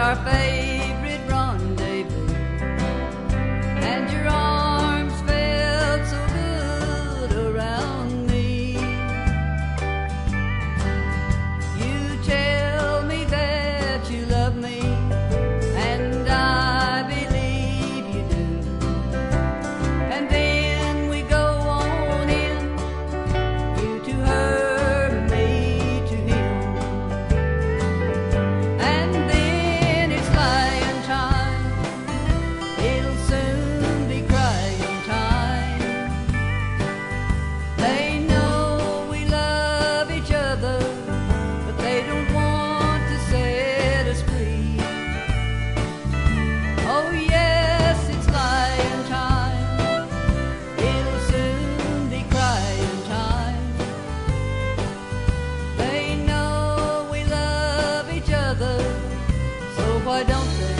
our favorite rendezvous, and your arms felt so good around me. You tell me that you love me, and I believe you do. And then we go on in, you to her, me to him. And why don't they?